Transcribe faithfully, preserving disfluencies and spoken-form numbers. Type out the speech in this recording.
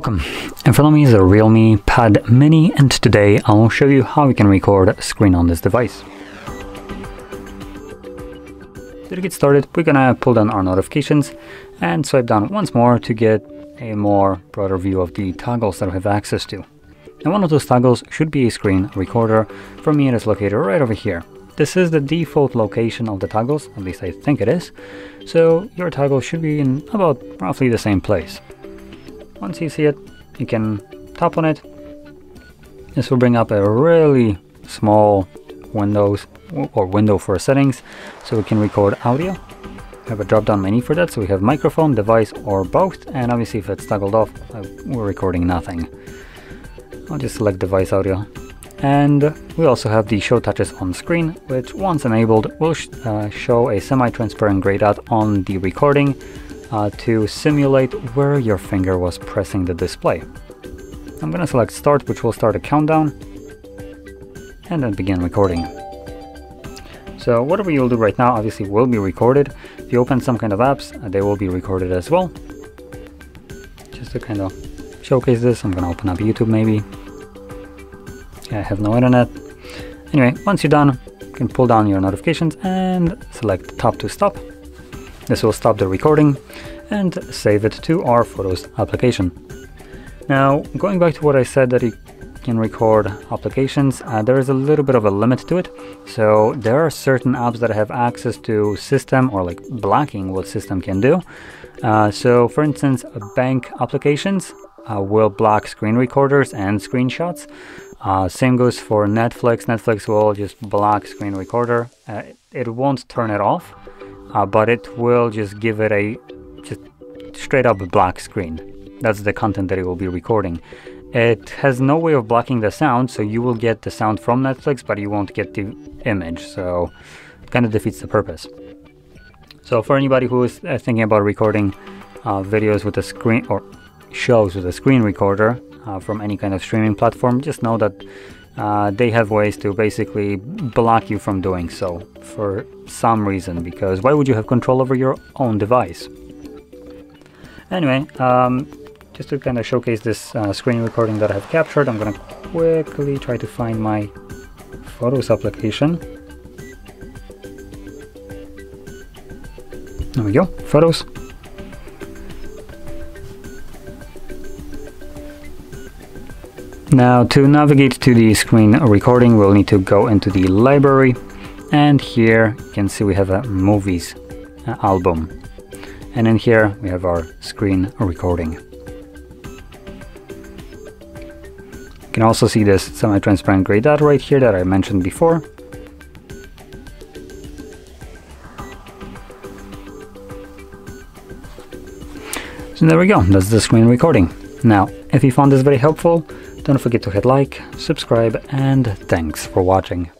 Welcome, in front of me is a Realme Pad Mini, and today I'll show you how you can record a screen on this device. To get started, we're gonna pull down our notifications and swipe down once more to get a more broader view of the toggles that we have access to. And one of those toggles should be a screen recorder. For me, it is located right over here. This is the default location of the toggles, at least I think it is, so your toggle should be in about roughly the same place. Once you see it, you can tap on it. This will bring up a really small windows or window for settings, so we can record audio. We have a drop-down menu for that, so we have microphone, device, or both, and obviously if it's toggled off, we're recording nothing. I'll just select device audio. And we also have the show touches on screen, which once enabled will sh uh, show a semi-transparent gray dot on the recording, Uh, to simulate where your finger was pressing the display. I'm going to select start, which will start a countdown, and then begin recording. So whatever you'll do right now obviously will be recorded. If you open some kind of apps, they will be recorded as well. Just to kind of showcase this, I'm going to open up YouTube maybe. I have no internet. Anyway, once you're done, you can pull down your notifications and select top to stop. This will stop the recording and save it to our Photos application. Now, going back to what I said, that you can record applications, uh, there is a little bit of a limit to it. So there are certain apps that have access to system, or like blocking what system can do. Uh, so for instance, bank applications uh, will block screen recorders and screenshots. Uh, same goes for Netflix. Netflix will just block screen recorder. Uh, it won't turn it off. Uh, but it will just give it a just straight up black screen. That's the content that it will be recording. It has no way of blocking the sound, so you will get the sound from Netflix, but you won't get the image, so it kind of defeats the purpose. So for anybody who is uh, thinking about recording uh, videos with a screen, or shows with a screen recorder uh, from any kind of streaming platform, just know that Uh, they have ways to basically block you from doing so for some reason, because why would you have control over your own device? Anyway, um, just to kind of showcase this uh, screen recording that I have captured, I'm going to quickly try to find my Photos application. There we go, Photos. Now, to navigate to the screen recording, we'll need to go into the library, and here you can see we have a movies album, and in here we have our screen recording. You can also see this semi-transparent gray dot right here that I mentioned before. So there we go, that's the screen recording. Now, if you found this very helpful, don't forget to hit like, subscribe, and thanks for watching.